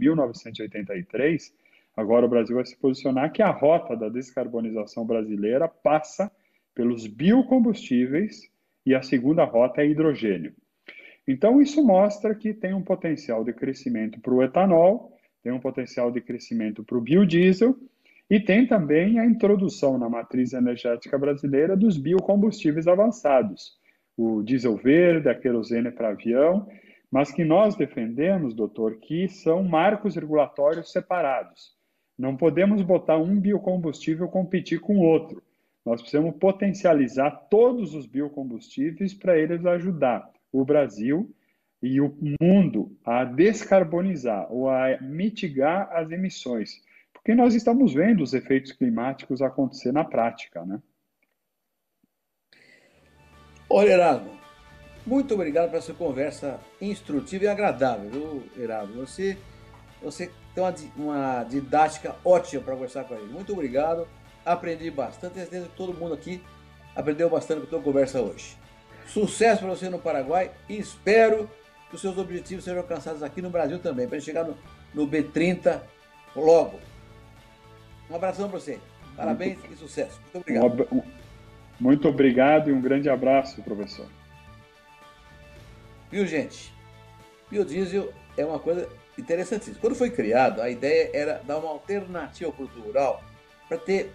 1983, agora o Brasil vai se posicionar que a rota da descarbonização brasileira passa pelos biocombustíveis e a segunda rota é hidrogênio. Então isso mostra que tem um potencial de crescimento para o etanol, tem um potencial de crescimento para o biodiesel e tem também a introdução na matriz energética brasileira dos biocombustíveis avançados, o diesel verde, a querosene para avião, mas que nós defendemos, doutor, que são marcos regulatórios separados. Não podemos botar um biocombustível competir com o outro. Nós precisamos potencializar todos os biocombustíveis para eles ajudar o Brasil e o mundo a descarbonizar ou a mitigar as emissões. Porque nós estamos vendo os efeitos climáticos acontecer na prática, né? Olha, Erano, muito obrigado por essa conversa instrutiva e agradável, viu, Erano? Você tem uma didática ótima para conversar com a gente. Muito obrigado, aprendi bastante. Tenho certeza que todo mundo aqui aprendeu bastante com a tua conversa hoje. Sucesso para você no Paraguai e espero que os seus objetivos sejam alcançados aqui no Brasil também, para a gente chegar no B30 logo. Um abração para você. Parabéns e sucesso. Muito obrigado. Muito obrigado e um grande abraço, professor. Viu, gente? Biodiesel é uma coisa interessantíssima. Quando foi criado, a ideia era dar uma alternativa para o rural, para ter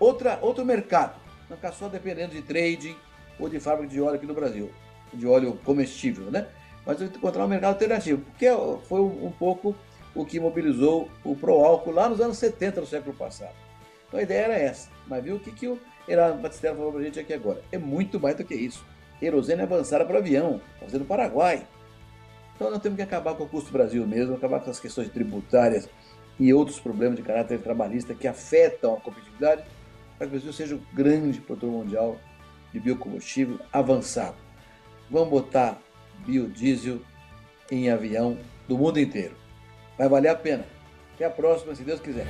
outro mercado, não ficar só dependendo de trading ou de fábrica de óleo aqui no Brasil, de óleo comestível, né? Mas encontrar um mercado alternativo, porque foi um pouco o que mobilizou o pró-álcool lá nos anos 70 do século passado. Então a ideia era essa, mas viu o que o Erano Batistela falou para a gente aqui agora? É muito mais do que isso. Querosene avançada para avião, fazendo o Paraguai. Então nós temos que acabar com o custo do Brasil mesmo, acabar com as questões tributárias e outros problemas de caráter trabalhista que afetam a competitividade para que o Brasil seja o grande produtor mundial de biocombustível avançado. Vamos botar biodiesel em avião do mundo inteiro. Vai valer a pena. Até a próxima, se Deus quiser.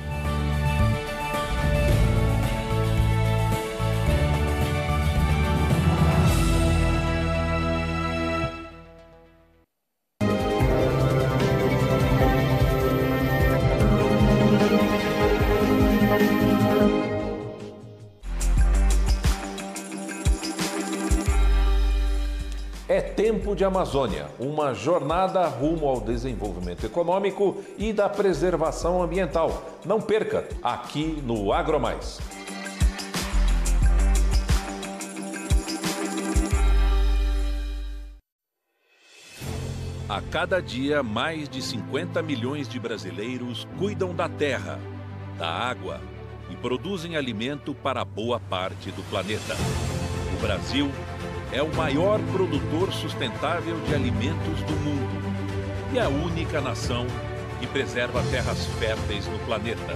Tempo de Amazônia, uma jornada rumo ao desenvolvimento econômico e da preservação ambiental. Não perca, aqui no AgroMais. A cada dia, mais de 50 milhões de brasileiros cuidam da terra, da água e produzem alimento para boa parte do planeta. O Brasil é o maior produtor sustentável de alimentos do mundo e a única nação que preserva terras férteis no planeta.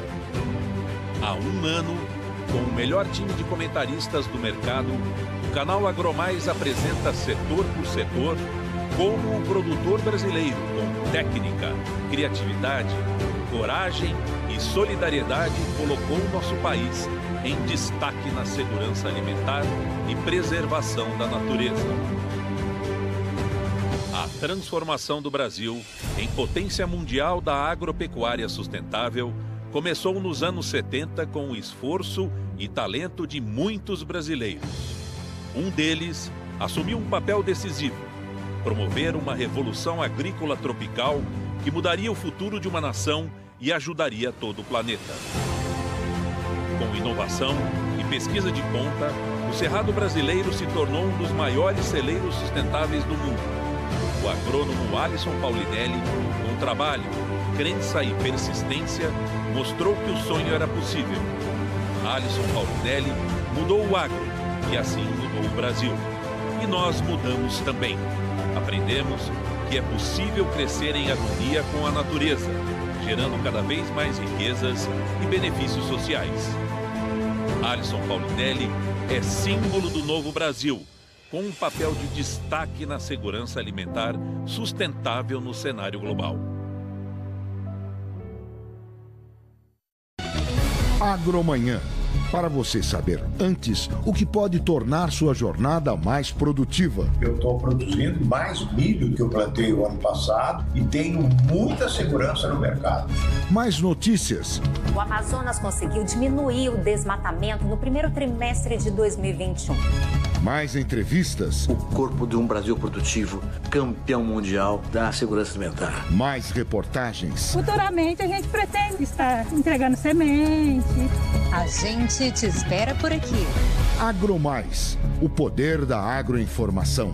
Há um ano, com o melhor time de comentaristas do mercado, o canal AgroMais apresenta setor por setor como o produtor brasileiro, com técnica, criatividade, coragem e solidariedade, colocou o nosso país em destaque na segurança alimentar e preservação da natureza. A transformação do Brasil em potência mundial da agropecuária sustentável começou nos anos 70 com o esforço e talento de muitos brasileiros. Um deles assumiu um papel decisivo: promover uma revolução agrícola tropical que mudaria o futuro de uma nação e ajudaria todo o planeta. Com inovação e pesquisa de ponta, o Cerrado brasileiro se tornou um dos maiores celeiros sustentáveis do mundo. O agrônomo Alisson Paulinelli, com trabalho, crença e persistência, mostrou que o sonho era possível. Alisson Paulinelli mudou o agro e assim mudou o Brasil. E nós mudamos também. Aprendemos que é possível crescer em harmonia com a natureza, gerando cada vez mais riquezas e benefícios sociais. Alisson Paulinelli é símbolo do novo Brasil, com um papel de destaque na segurança alimentar sustentável no cenário global. AgroManhã. para você saber antes o que pode tornar sua jornada mais produtiva. Eu estou produzindo mais milho do que eu plantei o ano passado e tenho muita segurança no mercado. Mais notícias. O Amazonas conseguiu diminuir o desmatamento no primeiro trimestre de 2021. Mais entrevistas. O corpo de um Brasil produtivo, campeão mundial da segurança alimentar. Mais reportagens. Futuramente a gente pretende estar entregando semente. A gente te espera por aqui. AgroMais, o poder da agroinformação.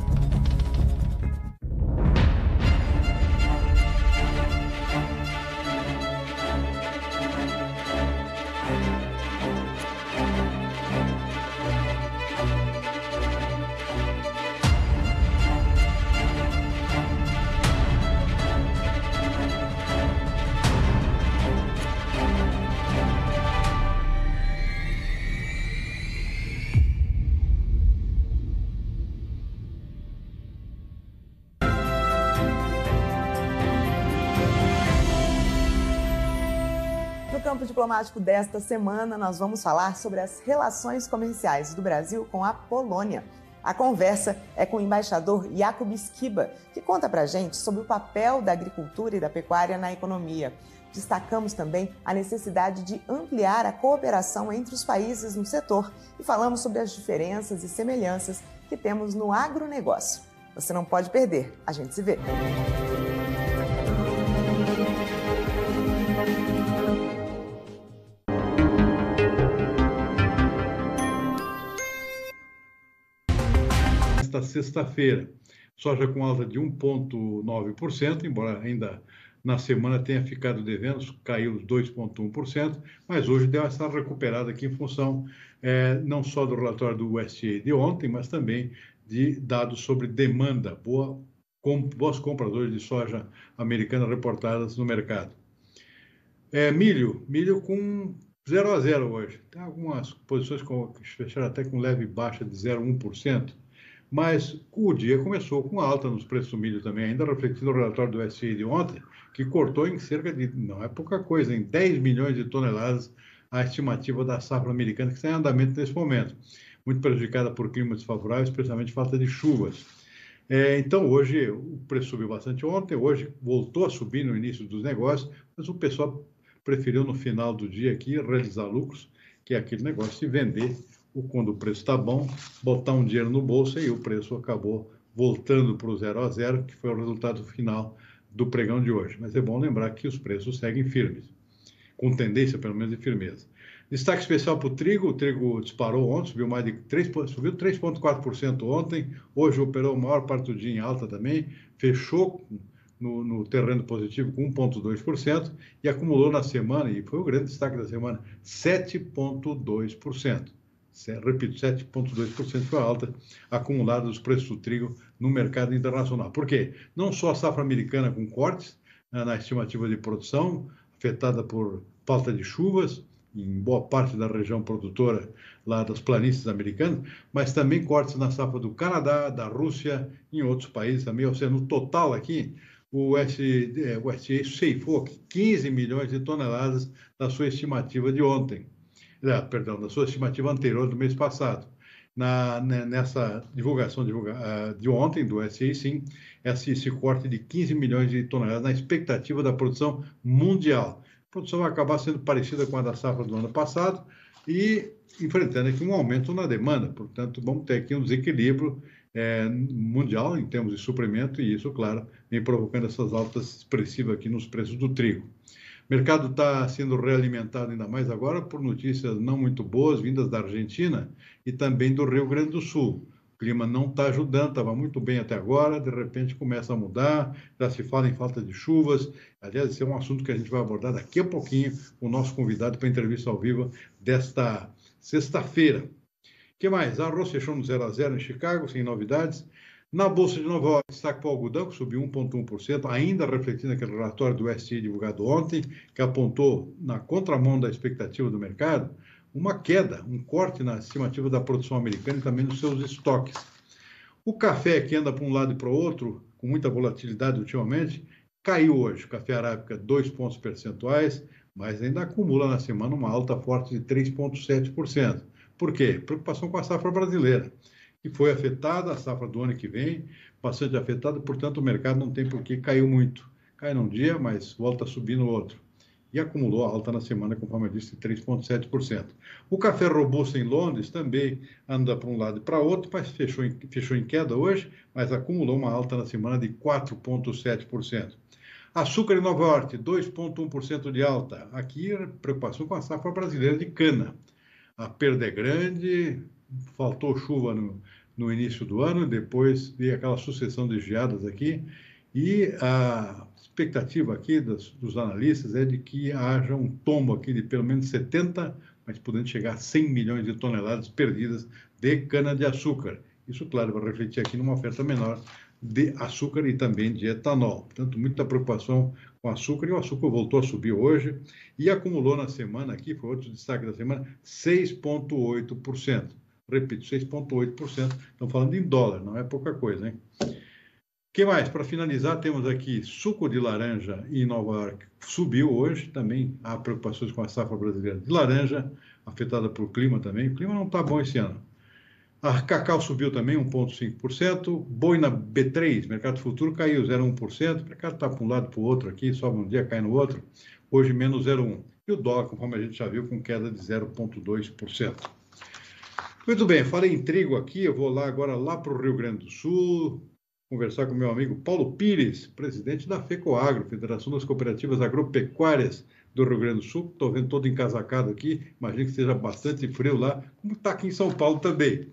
No diplomático desta semana, nós vamos falar sobre as relações comerciais do Brasil com a Polônia. A conversa é com o embaixador Jakub Skiba, que conta pra gente sobre o papel da agricultura e da pecuária na economia. Destacamos também a necessidade de ampliar a cooperação entre os países no setor e falamos sobre as diferenças e semelhanças que temos no agronegócio. Você não pode perder, a gente se vê! Esta sexta-feira, soja com alta de 1,9%, embora ainda na semana tenha ficado devendo, caiu os 2,1%, mas hoje deu essa recuperada aqui em função não só do relatório do USDA de ontem, mas também de dados sobre demanda, boas compradoras de soja americana reportadas no mercado. Milho com 0 a 0 hoje, tem algumas posições que fecharam até com leve baixa de 0,1%. Mas o dia começou com alta nos preços do milho também, ainda refletindo o relatório do USDA de ontem, que cortou em cerca de, não é pouca coisa, em 10 milhões de toneladas a estimativa da safra americana, que está em andamento nesse momento, muito prejudicada por climas desfavoráveis, especialmente falta de chuvas. Então, hoje, o preço subiu bastante ontem, hoje voltou a subir no início dos negócios, mas o pessoal preferiu no final do dia aqui realizar lucros, que é aquele negócio de vender quando o preço está bom, botar um dinheiro no bolso, e o preço acabou voltando para o 0 a 0, que foi o resultado final do pregão de hoje. Mas é bom lembrar que os preços seguem firmes, com tendência, pelo menos, de firmeza. Destaque especial para o trigo disparou ontem, subiu 3,4% ontem, hoje operou a maior parte do dia em alta também, fechou no terreno positivo com 1,2% e acumulou na semana, e foi o grande destaque da semana, 7,2%. Repito, 7,2% foi a alta acumulada dos preços do trigo no mercado internacional. Por quê? Não só a safra americana com cortes na estimativa de produção, afetada por falta de chuvas em boa parte da região produtora lá das planícies americanas, mas também cortes na safra do Canadá, da Rússia, em outros países também. Ou seja, no total aqui, o USDA ceifou 15 milhões de toneladas da sua estimativa de ontem. Perdão, da sua estimativa anterior do mês passado. Nessa divulgação de ontem, do USDA, sim, esse corte de 15 milhões de toneladas na expectativa da produção mundial. A produção vai acabar sendo parecida com a da safra do ano passado e enfrentando aqui um aumento na demanda. Portanto, vamos ter aqui um desequilíbrio mundial em termos de suprimento e isso, claro, vem provocando essas altas expressivas aqui nos preços do trigo. O mercado está sendo realimentado ainda mais agora por notícias não muito boas vindas da Argentina e também do Rio Grande do Sul. O clima não está ajudando, estava muito bem até agora, de repente começa a mudar, já se fala em falta de chuvas. Aliás, esse é um assunto que a gente vai abordar daqui a pouquinho com o nosso convidado para a entrevista ao vivo desta sexta-feira. O que mais? Arroz fechou no 0 a 0 em Chicago, sem novidades. Na Bolsa de Nova York, destaque para o algodão, que subiu 1,1%, ainda refletindo aquele relatório do USDA divulgado ontem, que apontou, na contramão da expectativa do mercado, uma queda, um corte na estimativa da produção americana e também nos seus estoques. O café, que anda para um lado e para o outro, com muita volatilidade ultimamente, Caiu hoje o café arábica 2 pontos percentuais, mas ainda acumula na semana uma alta forte de 3,7%. Por quê? Preocupação com a safra brasileira, que foi afetada, a safra do ano que vem, bastante afetada, portanto o mercado não tem por que cair muito. Cai num dia, mas volta a subir no outro. E acumulou a alta na semana, conforme eu disse, de 3,7%. O café robusto em Londres também anda para um lado e para outro, mas fechou em queda hoje, mas acumulou uma alta na semana de 4,7%. Açúcar em Nova York, 2,1% de alta. Aqui, preocupação com a safra brasileira de cana. A perda é grande, faltou chuva no início do ano, depois veio aquela sucessão de geadas aqui, e a expectativa aqui dos analistas é de que haja um tombo aqui de pelo menos 70, mas podendo chegar a 100 milhões de toneladas perdidas de cana-de-açúcar. Isso, claro, vai refletir aqui numa oferta menor de açúcar e também de etanol. Portanto, muita preocupação com açúcar, e o açúcar voltou a subir hoje e acumulou na semana aqui, foi outro destaque da semana, 6,8%. Repito, 6,8%. Estamos falando em dólar, não é pouca coisa, hein? O que mais? Para finalizar, temos aqui suco de laranja em Nova York, subiu hoje, também há preocupações com a safra brasileira de laranja, afetada pelo clima também, o clima não está bom esse ano. A cacau subiu também 1,5%, boi na B3, mercado futuro, caiu 0,1%, o mercado está para um lado para o outro aqui, sobe um dia, cai no outro, hoje menos 0,1%. E o dólar, conforme a gente já viu, com queda de 0,2%. Muito bem, falei em trigo aqui, eu vou lá agora para o Rio Grande do Sul, conversar com meu amigo Paulo Pires, presidente da FECOAGRO, Federação das Cooperativas Agropecuárias do Rio Grande do Sul. Estou vendo todo encasacado aqui, imagino que seja bastante frio lá, como está aqui em São Paulo também.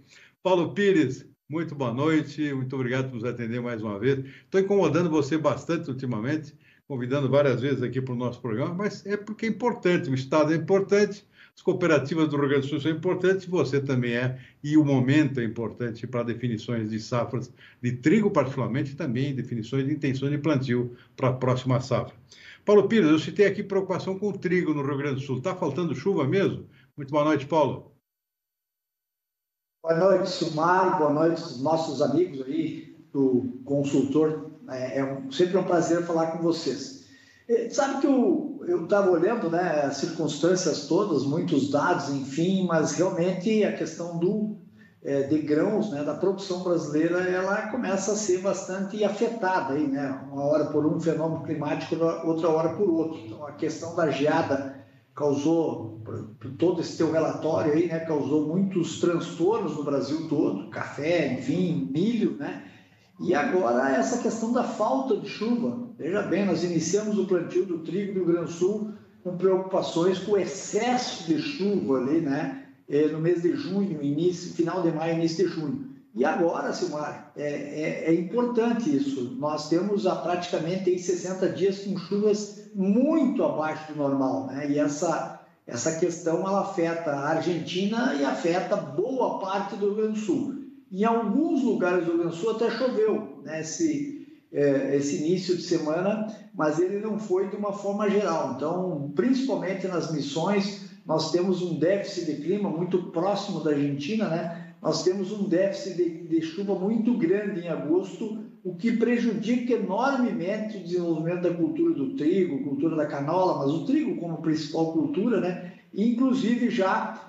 Paulo Pires, muito boa noite, muito obrigado por nos atender mais uma vez. Estou incomodando você bastante ultimamente, convidando várias vezes aqui para o nosso programa, mas é porque é importante, o Estado é importante, as cooperativas do Rio Grande do Sul são importantes, você também é, e o momento é importante para definições de safras de trigo, particularmente, também definições de intenções de plantio para a próxima safra. Paulo Pires, eu citei aqui preocupação com o trigo no Rio Grande do Sul. Está faltando chuva mesmo? Muito boa noite, Paulo. Boa noite, Silmar. Boa noite aos nossos amigos aí do Consultor. É sempre um prazer falar com vocês. Sabe que eu estava olhando, né, as circunstâncias todas, muitos dados, enfim, mas realmente a questão de grãos, né, da produção brasileira, ela começa a ser bastante afetada, aí, né, uma hora por um fenômeno climático, outra hora por outro. Então, a questão da geada causou, todo esse teu relatório aí, né, causou muitos transtornos no Brasil todo, café, enfim, milho, né? E agora essa questão da falta de chuva. Veja bem, nós iniciamos o plantio do trigo do Rio Grande do Sul com preocupações com o excesso de chuva ali, né? No mês de junho, final de maio, início de junho. E agora, Silmar, é importante isso. Nós temos há praticamente 60 dias com chuvas muito abaixo do normal, né? E essa questão ela afeta a Argentina e afeta boa parte do Rio Grande do Sul. Em alguns lugares do Rio Grande do Sul até choveu, né, esse início de semana, mas ele não foi de uma forma geral. Então, principalmente nas Missões, nós temos um déficit de clima muito próximo da Argentina, né? Nós temos um déficit de chuva muito grande em agosto, o que prejudica enormemente o desenvolvimento da cultura do trigo, cultura da canola, mas o trigo como principal cultura, né? Inclusive já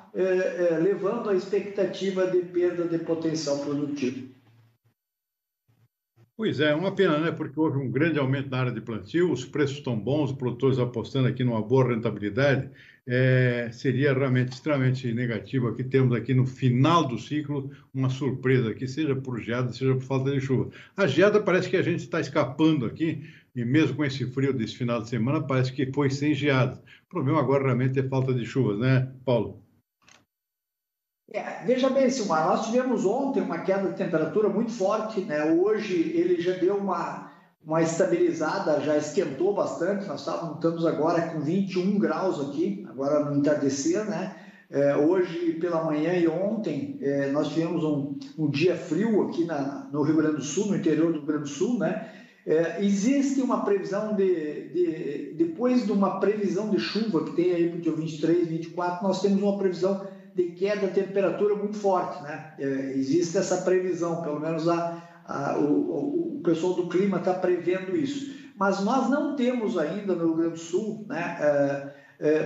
levando a expectativa de perda de potencial produtivo. Pois é, uma pena, né? Porque houve um grande aumento na área de plantio, os preços estão bons, os produtores apostando aqui numa boa rentabilidade, seria realmente extremamente negativo aqui, temos aqui no final do ciclo uma surpresa aqui, seja por geada, seja por falta de chuva. A geada parece que a gente está escapando aqui, e mesmo com esse frio desse final de semana, parece que foi sem geada. O problema agora realmente é falta de chuvas, né, Paulo? Veja bem, Silmar, nós tivemos ontem uma queda de temperatura muito forte, né? Hoje ele já deu uma estabilizada, já esquentou bastante, nós estamos agora com 21 graus aqui, agora no entardecer, né? Hoje pela manhã e ontem nós tivemos um dia frio aqui no Rio Grande do Sul, no interior do Rio Grande do Sul, né? Existe uma previsão depois de uma previsão de chuva que tem aí para o dia 23, 24, nós temos uma previsão de queda de temperatura muito forte, né? Existe essa previsão, pelo menos o pessoal do clima está prevendo isso. Mas nós não temos ainda no Rio Grande do Sul, né,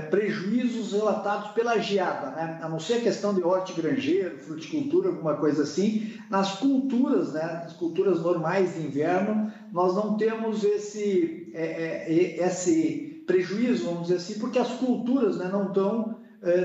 prejuízos relatados pela geada, né? A não ser a questão de hortigranjeiro, fruticultura, alguma coisa assim, nas culturas, né, nas culturas normais de inverno, nós não temos esse prejuízo, vamos dizer assim, porque as culturas, né, não estão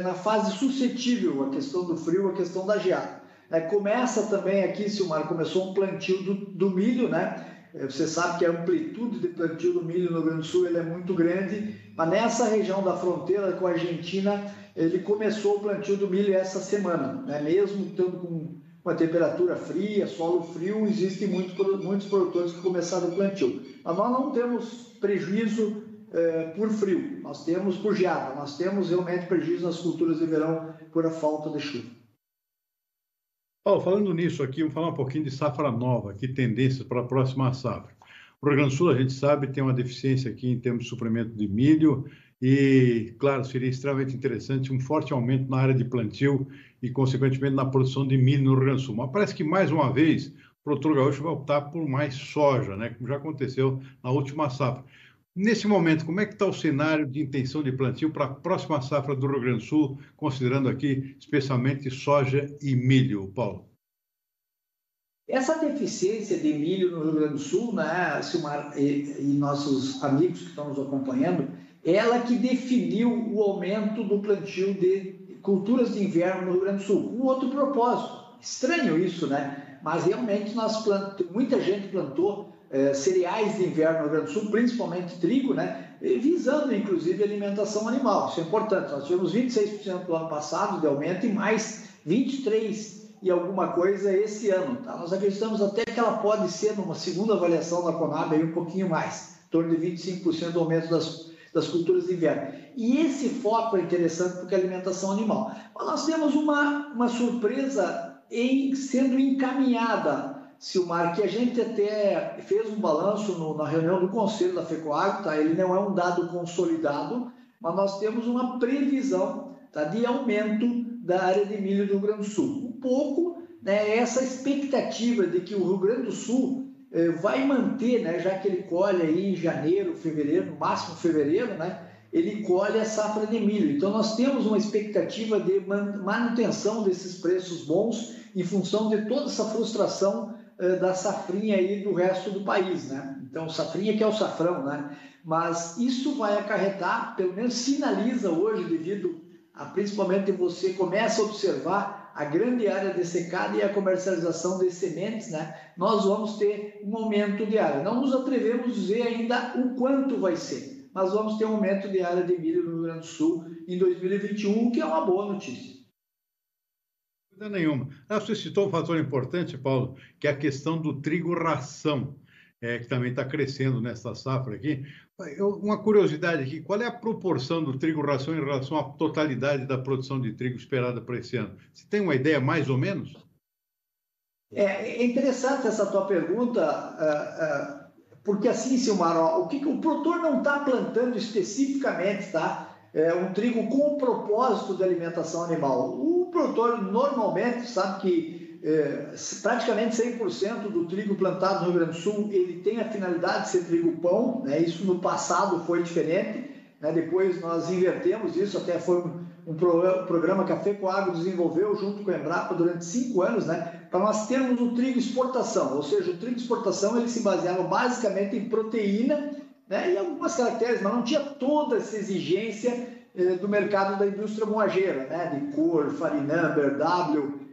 na fase suscetível à questão do frio, à questão da geada. Começa também aqui, Silmar, começou um plantio do milho, né? Você sabe que a amplitude de plantio do milho no Rio Grande do Sul ele é muito grande, mas nessa região da fronteira com a Argentina, ele começou o plantio do milho essa semana, né? Mesmo estando com uma temperatura fria, solo frio, existem muitos produtores que começaram o plantio. Mas nós não temos prejuízo por frio, nós temos por geada, nós temos realmente prejuízo nas culturas de verão por a falta de chuva. Paulo, falando nisso aqui, vamos falar um pouquinho de safra nova, que tendências para a próxima safra. O Rio Grande do Sul, a gente sabe, tem uma deficiência aqui em termos de suprimento de milho e, claro, seria extremamente interessante um forte aumento na área de plantio e, consequentemente, na produção de milho no Rio Grande do Sul. Mas parece que, mais uma vez, o produtor gaúcho vai optar por mais soja, né? Como já aconteceu na última safra. Nesse momento, como é que está o cenário de intenção de plantio para a próxima safra do Rio Grande do Sul, considerando aqui especialmente soja e milho, Paulo? Essa deficiência de milho no Rio Grande do Sul, né, Silmar, e nossos amigos que estão nos acompanhando, ela que definiu o aumento do plantio de culturas de inverno no Rio Grande do Sul. Um outro propósito, estranho isso, né? Mas realmente muita gente plantou cereais de inverno no Rio Grande do Sul, principalmente trigo, né, visando, inclusive, alimentação animal. Isso é importante. Nós tivemos 26% do ano passado de aumento e mais 23% e alguma coisa esse ano. Tá? Nós acreditamos até que ela pode ser, numa segunda avaliação da Conab, aí um pouquinho mais, em torno de 25% do aumento das culturas de inverno. E esse foco é interessante porque é alimentação animal. Mas nós temos uma surpresa sendo encaminhada, Silmar, que a gente até fez um balanço na reunião do Conselho da FECOAGRO, tá? Ele não é um dado consolidado, mas nós temos uma previsão, tá, de aumento da área de milho do Rio Grande do Sul. Um pouco, né, essa expectativa de que o Rio Grande do Sul vai manter, né, já que ele colhe aí em janeiro, fevereiro, no máximo fevereiro, né, ele colhe a safra de milho. Então, nós temos uma expectativa de manutenção desses preços bons em função de toda essa frustração da safrinha aí do resto do país, né? Então, safrinha que é o safrão, né? Mas isso vai acarretar, pelo menos sinaliza hoje, devido a, principalmente, você começa a observar a grande área de secada e a comercialização de sementes, né? Nós vamos ter um aumento de área. Não nos atrevemos a dizer ainda o quanto vai ser, mas vamos ter um aumento de área de milho no Rio Grande do Sul em 2021, o que é uma boa notícia. Não é nenhuma. Você citou um fator importante, Paulo, que é a questão do trigo-ração, que também está crescendo nessa safra aqui. Uma curiosidade aqui, qual é a proporção do trigo-ração em relação à totalidade da produção de trigo esperada para esse ano? Você tem uma ideia mais ou menos? É interessante essa tua pergunta, porque assim, Silmar, o que o produtor não está plantando especificamente, tá? É um trigo com o propósito de alimentação animal. O produtor normalmente sabe que praticamente 100% do trigo plantado no Rio Grande do Sul ele tem a finalidade de ser trigo-pão, né? Isso no passado foi diferente, né? Depois nós invertemos isso, até foi um programa que a FECOAGRO desenvolveu junto com a Embrapa durante 5 anos, né? Para nós termos o trigo exportação, ou seja, o trigo exportação ele se baseava basicamente em proteína, né, e algumas características, mas não tinha toda essa exigência do mercado da indústria moageira, né, de cor, farinâmber,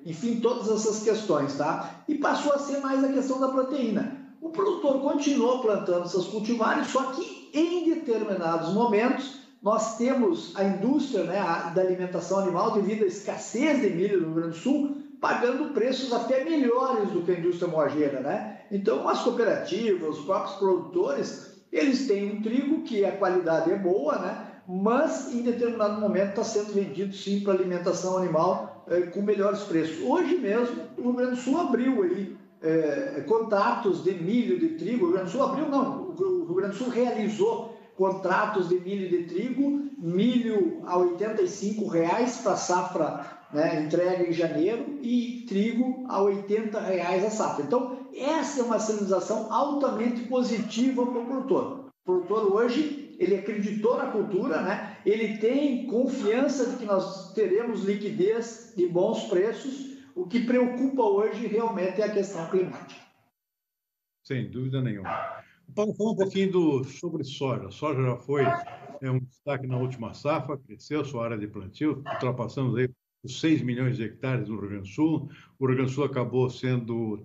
enfim, todas essas questões, tá? E passou a ser mais a questão da proteína. O produtor continuou plantando essas cultivares, só que em determinados momentos nós temos a indústria, né, da alimentação animal, devido à escassez de milho no Rio Grande do Sul, pagando preços até melhores do que a indústria moageira, né? Então, as cooperativas, os próprios produtores, eles têm um trigo que a qualidade é boa, né? Mas em determinado momento está sendo vendido sim para alimentação animal com melhores preços. Hoje mesmo o Rio Grande do Sul abriu aí, contratos de milho de trigo. O Rio Grande do Sul abriu, não, o Rio Grande do Sul realizou contratos de milho de trigo, milho a R$ 85 para safra, né, entrega em janeiro, e trigo a R$ 80 a safra. Então, essa é uma sinalização altamente positiva para o produtor. O produtor hoje, ele acreditou na cultura, né? Ele tem confiança de que nós teremos liquidez e bons preços. O que preocupa hoje realmente é a questão climática. Sem dúvida nenhuma. Paulo, falar um pouquinho sobre soja. A soja já foi um destaque na última safra, cresceu sua área de plantio, ultrapassamos aí os 6 milhões de hectares no Rio Grande do Sul. O Rio Grande do Sul acabou sendo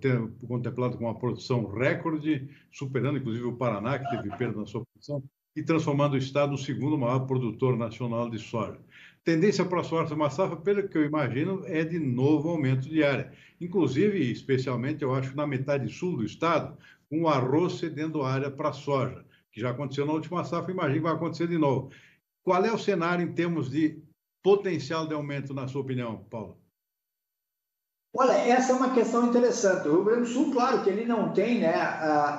contemplado com uma produção recorde, superando inclusive o Paraná, que teve perda na sua produção, e transformando o estado no segundo maior produtor nacional de soja. Tendência para a próxima safra, pelo que eu imagino, é de novo aumento de área. Inclusive, especialmente, eu acho, na metade sul do estado, com o arroz cedendo área para a soja, que já aconteceu na última safra, imagino que vai acontecer de novo. Qual é o cenário em termos de potencial de aumento, na sua opinião, Paulo? Olha, essa é uma questão interessante. O Rio Grande do Sul, claro que ele não tem, né,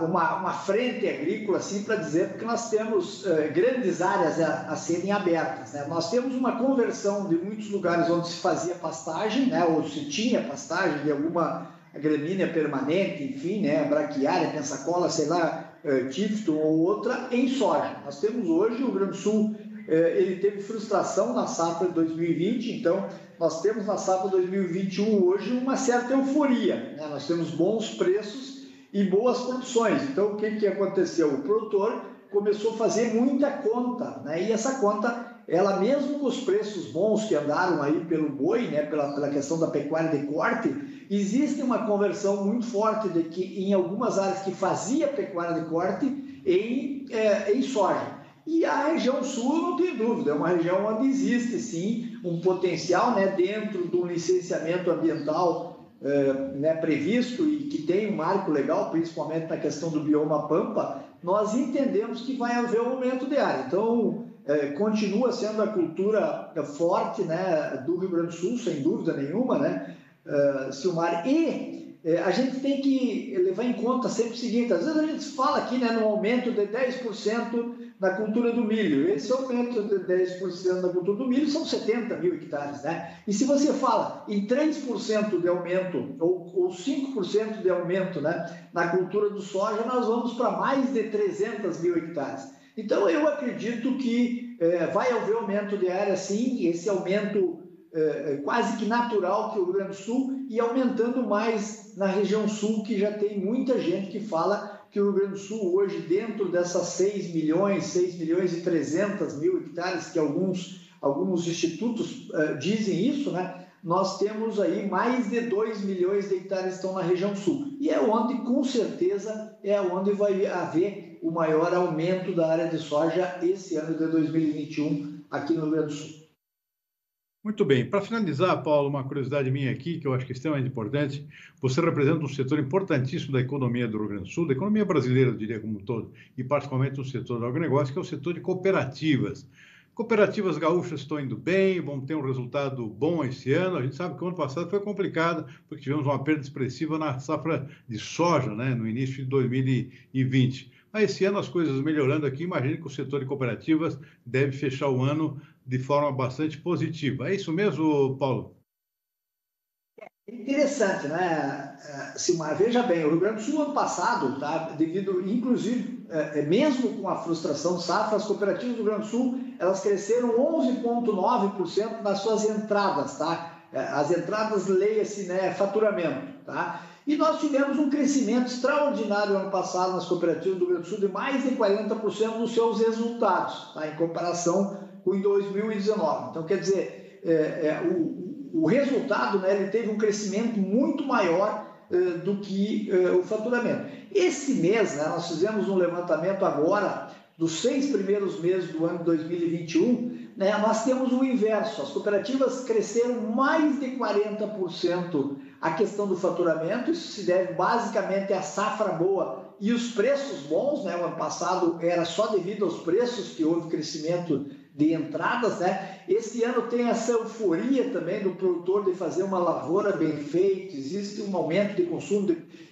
uma frente agrícola assim para dizer, porque nós temos grandes áreas a serem abertas, né? Nós temos uma conversão de muitos lugares onde se fazia pastagem, né, ou se tinha pastagem de alguma gramínea permanente, enfim, né, braquiária, pensacola, sei lá, tifton ou outra, em soja. Nós temos hoje o Rio Grande do Sul, ele teve frustração na safra de 2020, então nós temos na safra 2021 hoje uma certa euforia, né? Nós temos bons preços e boas produções. Então o que aconteceu? O produtor começou a fazer muita conta, né? E essa conta, ela mesmo com os preços bons que andaram aí pelo boi, né, pela questão da pecuária de corte, existe uma conversão muito forte de que em algumas áreas que fazia pecuária de corte em soja. E a região sul, não tem dúvida, é uma região onde existe, sim, um potencial, né, dentro do licenciamento ambiental né, previsto e que tem um marco legal, principalmente na questão do bioma pampa, nós entendemos que vai haver um aumento de área. Então, continua sendo a cultura forte, né, do Rio Grande do Sul, sem dúvida nenhuma, né, Silmar. E a gente tem que levar em conta sempre o seguinte, às vezes a gente fala aqui, né, num aumento de 10%, na cultura do milho. Esse aumento de 10% da cultura do milho são 70 mil hectares, né? E se você fala em 3% de aumento ou 5% de aumento, né, na cultura do soja, nós vamos para mais de 300 mil hectares. Então, eu acredito que vai haver aumento de área, sim, esse aumento quase que natural que o Rio Grande do Sul, e aumentando mais na região sul, que já tem muita gente que fala que o Rio Grande do Sul hoje, dentro dessas 6 milhões e 300 mil hectares, que alguns institutos dizem isso, né? Nós temos aí mais de 2 milhões de hectares que estão na região sul. E é onde, com certeza, é onde vai haver o maior aumento da área de soja esse ano de 2021 aqui no Rio Grande do Sul. Muito bem. Para finalizar, Paulo, uma curiosidade minha aqui, que eu acho que é extremamente importante. Você representa um setor importantíssimo da economia do Rio Grande do Sul, da economia brasileira, eu diria, como um todo, e particularmente no setor do agronegócio, que é o setor de cooperativas. Cooperativas gaúchas estão indo bem, vão ter um resultado bom esse ano. A gente sabe que o ano passado foi complicado, porque tivemos uma perda expressiva na safra de soja, né, no início de 2020. Mas esse ano as coisas melhorando aqui, imagino que o setor de cooperativas deve fechar o ano de forma bastante positiva. É isso mesmo, Paulo? É interessante, né, Silmar? Veja bem, o Rio Grande do Sul, ano passado, tá, devido, inclusive, mesmo com a frustração de safra, as cooperativas do Rio Grande do Sul, elas cresceram 11,9% nas suas entradas, tá? As entradas, leia-se, né, faturamento, tá? E nós tivemos um crescimento extraordinário ano passado nas cooperativas do Rio Grande do Sul, de mais de 40% nos seus resultados, tá, em comparação em 2019. Então, quer dizer, o resultado, né, ele teve um crescimento muito maior do que o faturamento. Esse mês, né, nós fizemos um levantamento agora dos 6 primeiros meses do ano 2021, né, nós temos o inverso. As cooperativas cresceram mais de 40% a questão do faturamento. Isso se deve basicamente à safra boa e os preços bons, né? O ano passado era só devido aos preços que houve crescimento de entradas, né? Esse ano tem essa euforia também do produtor de fazer uma lavoura bem feita, existe um aumento de consumo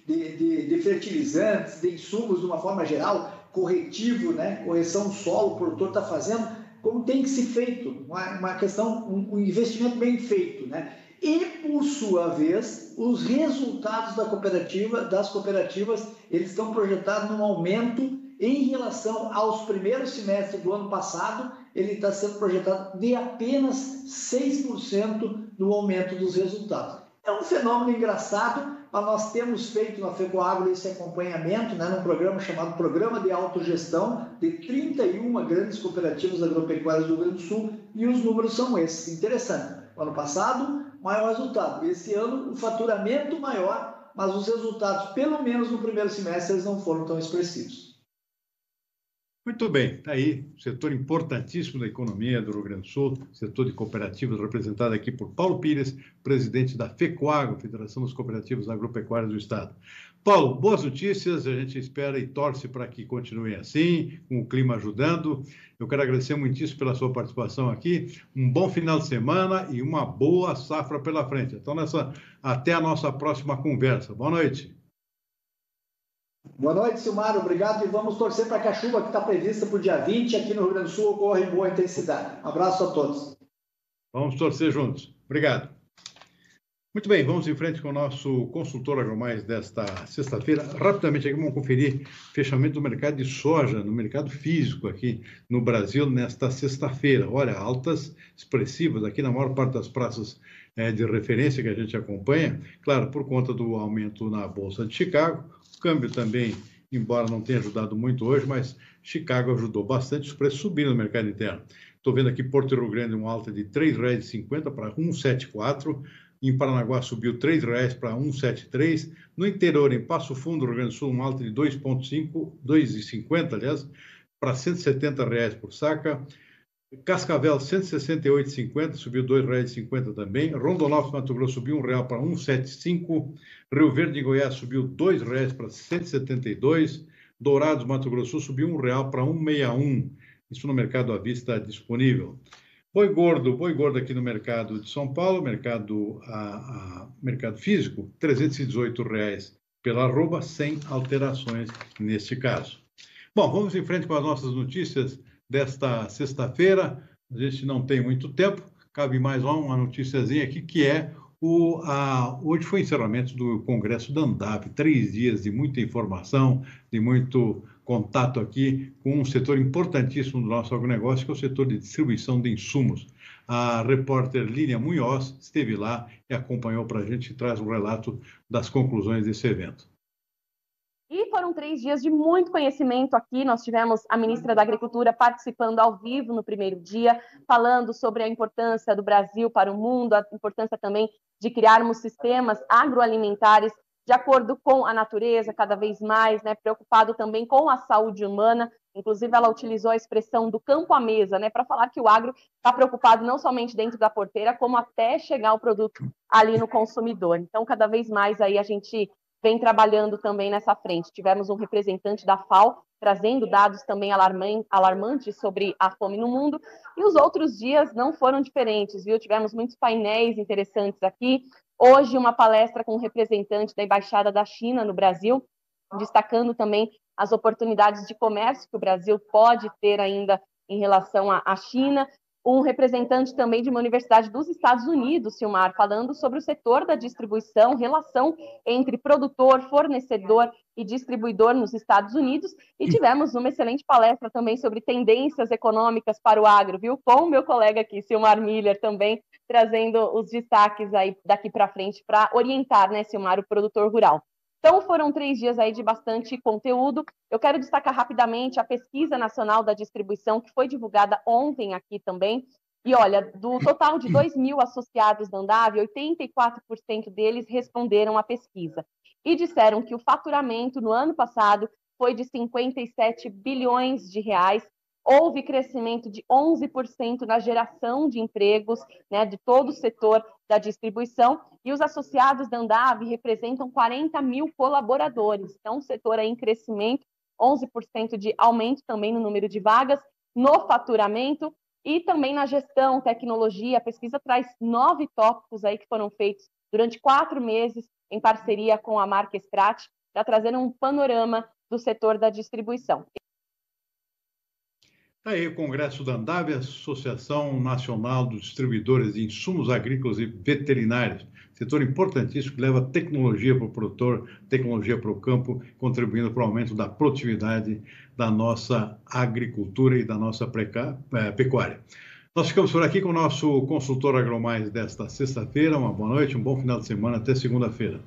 de fertilizantes, de insumos de uma forma geral, corretivo, né? Correção do solo, o produtor está fazendo como tem que ser feito, uma questão, um investimento bem feito, né? E, por sua vez, os resultados das cooperativas, eles estão projetados num aumento em relação aos primeiros semestres do ano passado, ele está sendo projetado de apenas 6% no aumento dos resultados. É um fenômeno engraçado, mas nós temos feito na FECOAGRO esse acompanhamento, num programa chamado Programa de Autogestão, de 31 grandes cooperativas agropecuárias do Rio Grande do Sul, e os números são esses. Interessante. O ano passado, maior resultado. Esse ano, o faturamento maior, mas os resultados, pelo menos no primeiro semestre, eles não foram tão expressivos. Muito bem, está aí, setor importantíssimo da economia do Rio Grande do Sul, setor de cooperativas, representado aqui por Paulo Pires, presidente da FECOAGRO, Federação das Cooperativas Agropecuárias do Estado. Paulo, boas notícias, a gente espera e torce para que continue assim, com o clima ajudando. Eu quero agradecer muitíssimo pela sua participação aqui, um bom final de semana e uma boa safra pela frente. Então, até a nossa próxima conversa. Boa noite. Boa noite, Silmar. Obrigado. E vamos torcer para que a chuva que está prevista para o dia 20 aqui no Rio Grande do Sul ocorra em boa intensidade. Um abraço a todos. Vamos torcer juntos. Obrigado. Muito bem, vamos em frente com o nosso consultor AgroMais desta sexta-feira. Rapidamente, aqui vamos conferir fechamento do mercado de soja, no mercado físico aqui no Brasil, nesta sexta-feira. Olha, altas expressivas aqui na maior parte das praças de referência que a gente acompanha. Claro, por conta do aumento na Bolsa de Chicago, o câmbio também, embora não tenha ajudado muito hoje, mas Chicago ajudou bastante, os preços subiram no mercado interno. Estou vendo aqui Porto Rio Grande, uma alta de R$ 3,50 para R$ 1,74. Em Paranaguá subiu R$ 3,00 para R$ 1,73. No interior, em Passo Fundo, Rio Grande do Sul, uma alta de 2,50, aliás, para R$ 170,00 por saca. Cascavel, R$ 168,50, subiu R$ 2,50 também. Rondonópolis, Mato Grosso, subiu R$ 1,00 para R$ 1,75. Rio Verde, em Goiás, subiu R$ 2,00 para R$ 172. Dourados, Mato Grosso, subiu R$ 1,00 para R$ 1,61. Isso no mercado à vista disponível. Boi gordo aqui no mercado de São Paulo, mercado físico, R$ 318,00 pela arroba, sem alterações neste caso. Bom, vamos em frente com as nossas notícias desta sexta-feira. A gente não tem muito tempo, cabe mais uma noticiazinha aqui, que é hoje foi o encerramento do Congresso da Andave, 3 dias de muita informação, de muito contato aqui com um setor importantíssimo do nosso agronegócio, que é o setor de distribuição de insumos. A repórter Líria Munhoz esteve lá e acompanhou para a gente e traz um relato das conclusões desse evento. E foram 3 dias de muito conhecimento aqui. Nós tivemos a ministra da Agricultura participando ao vivo no primeiro dia, falando sobre a importância do Brasil para o mundo, a importância também de criarmos sistemas agroalimentares de acordo com a natureza, cada vez mais, preocupado também com a saúde humana. Inclusive, ela utilizou a expressão do campo à mesa, para falar que o agro está preocupado não somente dentro da porteira, como até chegar o produto ali no consumidor. Então, cada vez mais aí a gente vem trabalhando também nessa frente. Tivemos um representante da FAO trazendo dados também alarmantes sobre a fome no mundo, e os outros dias não foram diferentes, viu? Tivemos muitos painéis interessantes aqui. Hoje, uma palestra com um representante da Embaixada da China no Brasil, destacando também as oportunidades de comércio que o Brasil pode ter ainda em relação à China. Um representante também de uma universidade dos Estados Unidos, Silmar, falando sobre o setor da distribuição, relação entre produtor, fornecedor e distribuidor nos Estados Unidos. E tivemos uma excelente palestra também sobre tendências econômicas para o agro, viu? Com o meu colega aqui, Silmar Miller, também trazendo os destaques aí daqui para frente para orientar, Silmar, o produtor rural. Então, foram 3 dias aí de bastante conteúdo. Eu quero destacar rapidamente a Pesquisa Nacional da Distribuição, que foi divulgada ontem aqui também. E olha, do total de 2 mil associados da Andave, 84% deles responderam à pesquisa. E disseram que o faturamento no ano passado foi de 57 bilhões de reais. Houve crescimento de 11% na geração de empregos, de todo o setor da distribuição, e os associados da Andave representam 40 mil colaboradores. Então, o setor aí em crescimento, 11% de aumento também no número de vagas, no faturamento e também na gestão, tecnologia. A pesquisa traz 9 tópicos aí que foram feitos durante 4 meses em parceria com a marca Estrat, para trazer um panorama do setor da distribuição. Está aí o Congresso da Andave, Associação Nacional dos Distribuidores de Insumos Agrícolas e Veterinários. Setor importantíssimo que leva tecnologia para o produtor, tecnologia para o campo, contribuindo para o aumento da produtividade da nossa agricultura e da nossa pecuária. Nós ficamos por aqui com o nosso consultor AgroMais desta sexta-feira. Uma boa noite, um bom final de semana, até segunda-feira.